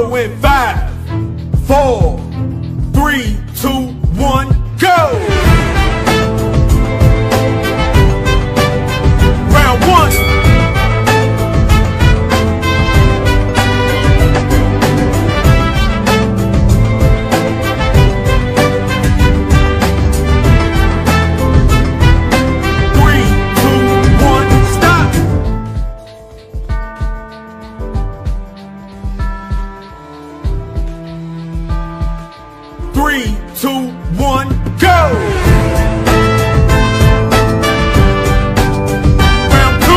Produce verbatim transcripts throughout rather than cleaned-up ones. go in five, four, three, two, one, go! Round one. Three, two, one, go! Three, two, one, go! Three,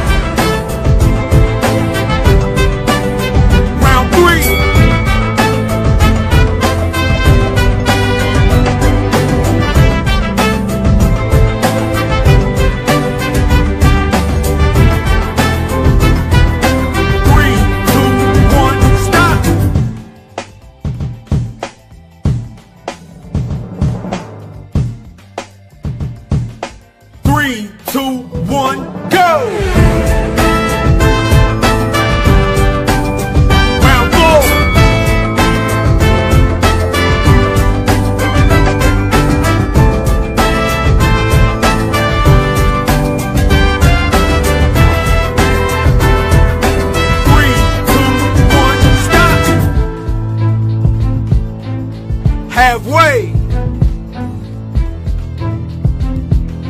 two, one, go! Three, two,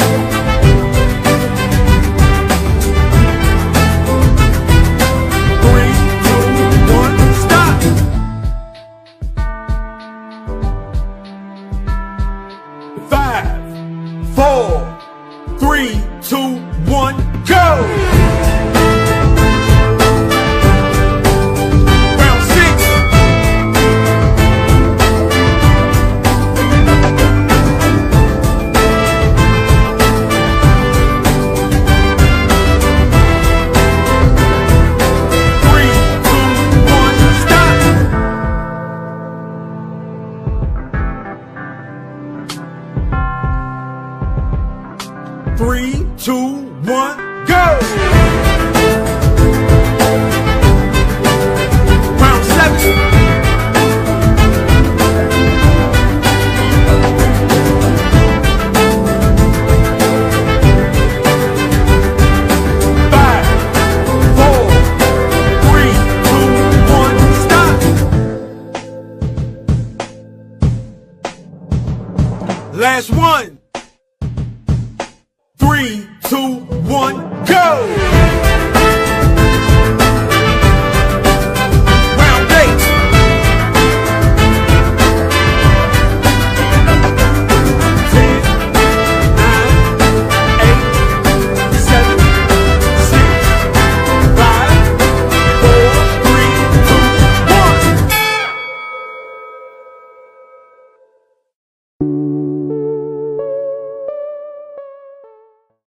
one, go! Three, two, one, go! Three, two, one, go! Three, two, one, go! Ten, nine, eight, seven, six, five, four, three, two, one!